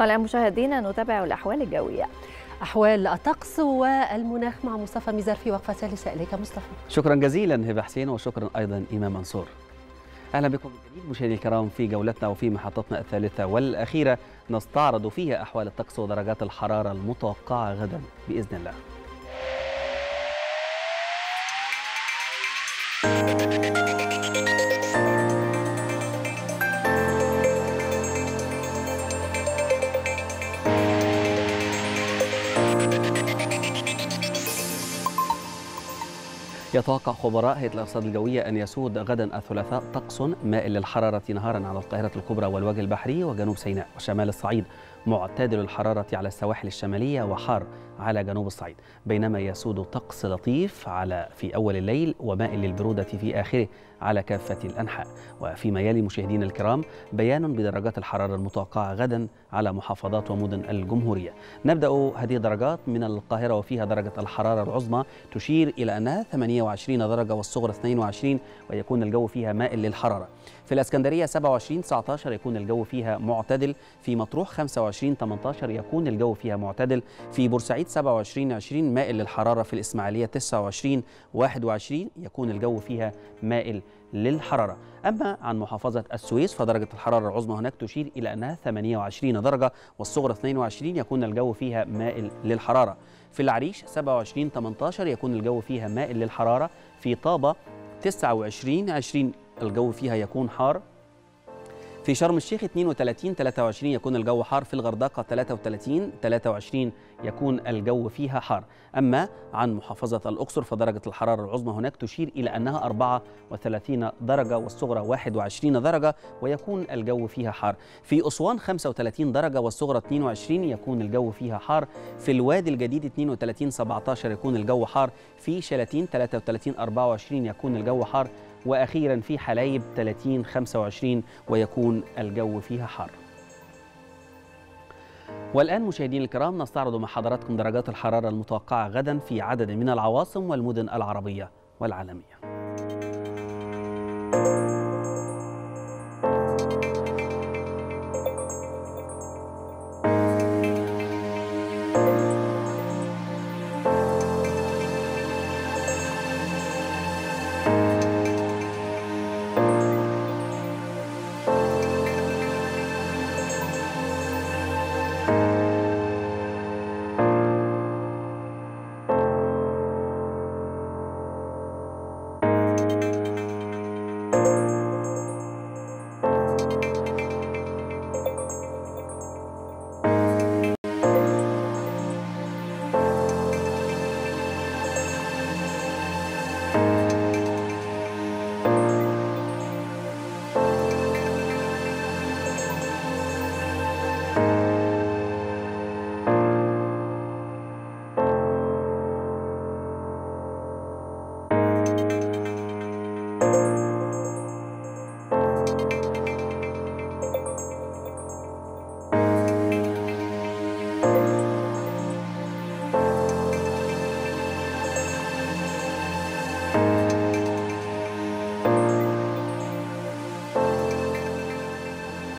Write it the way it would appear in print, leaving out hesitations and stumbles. والآن مشاهدينا نتابع الأحوال الجوية. أحوال الطقس والمناخ مع مصطفى ميزار في وقفة ثالثة. إليك مصطفى. شكرا جزيلا هيب حسين، وشكرا أيضا إمام منصور. أهلا بكم من جديد مشاهدي الكرام في جولتنا، وفي محطتنا الثالثة والأخيرة نستعرض فيها أحوال الطقس ودرجات الحرارة المتوقعة غدا بإذن الله. يتوقع خبراء هيئة الأرصاد الجوية أن يسود غدا الثلاثاء طقس مائل للحرارة نهارا على القاهرة الكبرى والوجه البحري وجنوب سيناء وشمال الصعيد، معتدل الحرارة على السواحل الشمالية وحار على جنوب الصعيد، بينما يسود طقس لطيف في أول الليل ومائل للبرودة في آخره على كافة الأنحاء. وفيما يلي مشاهدينا الكرام بيان بدرجات الحرارة المتوقعة غدا على محافظات ومدن الجمهورية. نبدأ هذه الدرجات من القاهرة، وفيها درجة الحرارة العظمى تشير إلى أنها 28 درجة والصغرى 22، ويكون الجو فيها مائل للحرارة. في الإسكندرية 27 19 يكون الجو فيها معتدل، في مطروح 25 18 يكون الجو فيها معتدل، في بورسعيد 27 20 مائل للحرارة، في الإسماعيلية 29 21 يكون الجو فيها مائل للحرارة. أما عن محافظة السويس فدرجة الحرارة العظمى هناك تشير إلى أنها 28 درجة والصغرى 22، يكون الجو فيها مائل للحرارة. في العريش 27 18 يكون الجو فيها مائل للحرارة، في طابة 29 20 الجو فيها يكون حار، في شرم الشيخ 32 23 يكون الجو حار، في الغردقة 33 23 يكون الجو فيها حار. أما عن محافظة الأقصر فدرجة الحرارة العظمى هناك تشير إلى أنها 34 درجة والصغرى 21 درجة، ويكون الجو فيها حار. في أسوان 35 درجة والصغرى 22 يكون الجو فيها حار، في الوادي الجديد 32 17 يكون الجو حار، في شلاتين 33 24 يكون الجو حار، وأخيرا في حلايب 30 25 ويكون الجو فيها حار. والآن مشاهدين الكرام نستعرض مع حضراتكم درجات الحرارة المتوقعة غدا في عدد من العواصم والمدن العربية والعالمية.